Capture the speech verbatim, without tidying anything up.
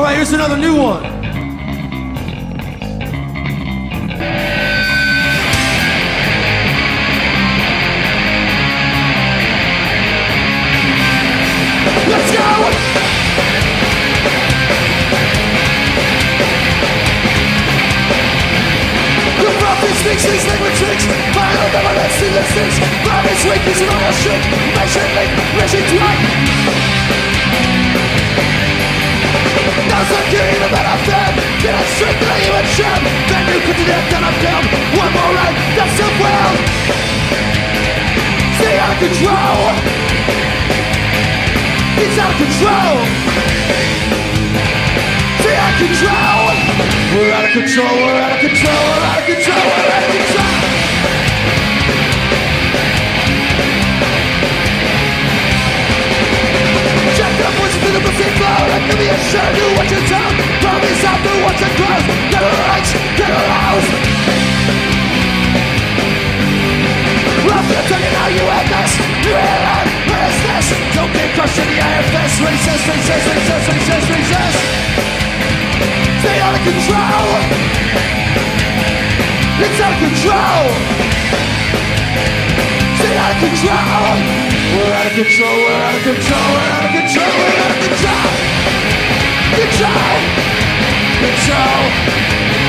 All right, here's another new one. These liquid tricks, final government statistics, promise weakness and all shit, measured link, measured right. Now's the game that I've done, did I strip that I even sham, then you put to death, then I'm down, one more right, that's the world. Stay out of control. It's out of control. Stay out of control. We're out of control, we're out of control, we're out of control, we're out of control. Check the voices through the pussy flow, let me be assured to watch your tongue. Promise I'll do what's in close, never rights, never allows. Love the tongue and now you have this, you have that, where is this? Don't get crushed in the iron fist, resist, resist, resist, resist, resist. Stay out of control. It's out of control. Stay out of control. We're out of control. We're out of control. We're out of control. We're out of control. Control. Control.